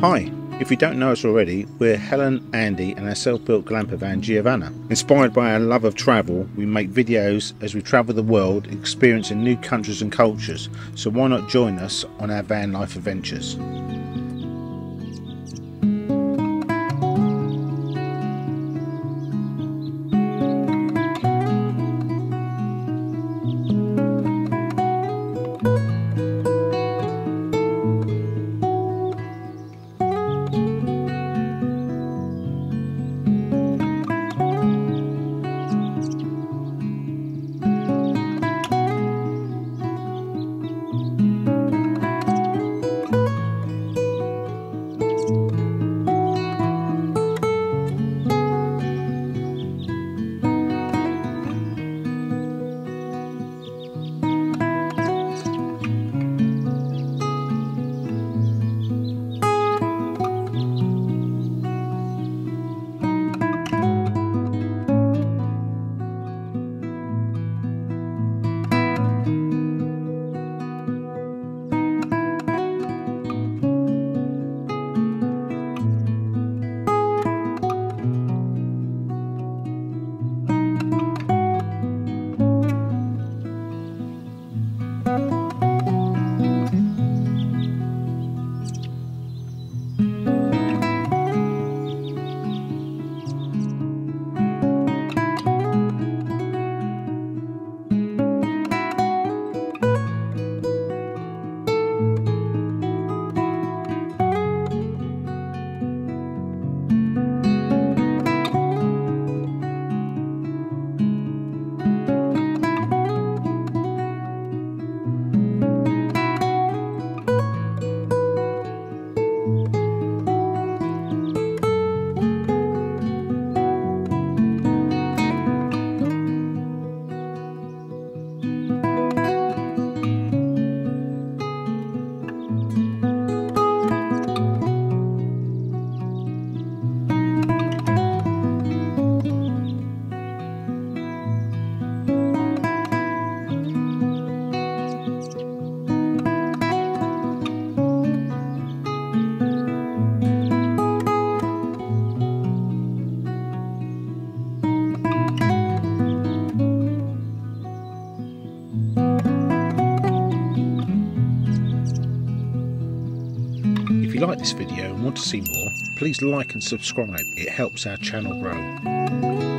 Hi, if you don't know us already, we're Helen, Andy and our self-built glamper van Giovanna. Inspired by our love of travel, we make videos as we travel the world, experiencing new countries and cultures, so why not join us on our van life adventures? If you like this video and want to see more, please like and subscribe. It helps our channel grow.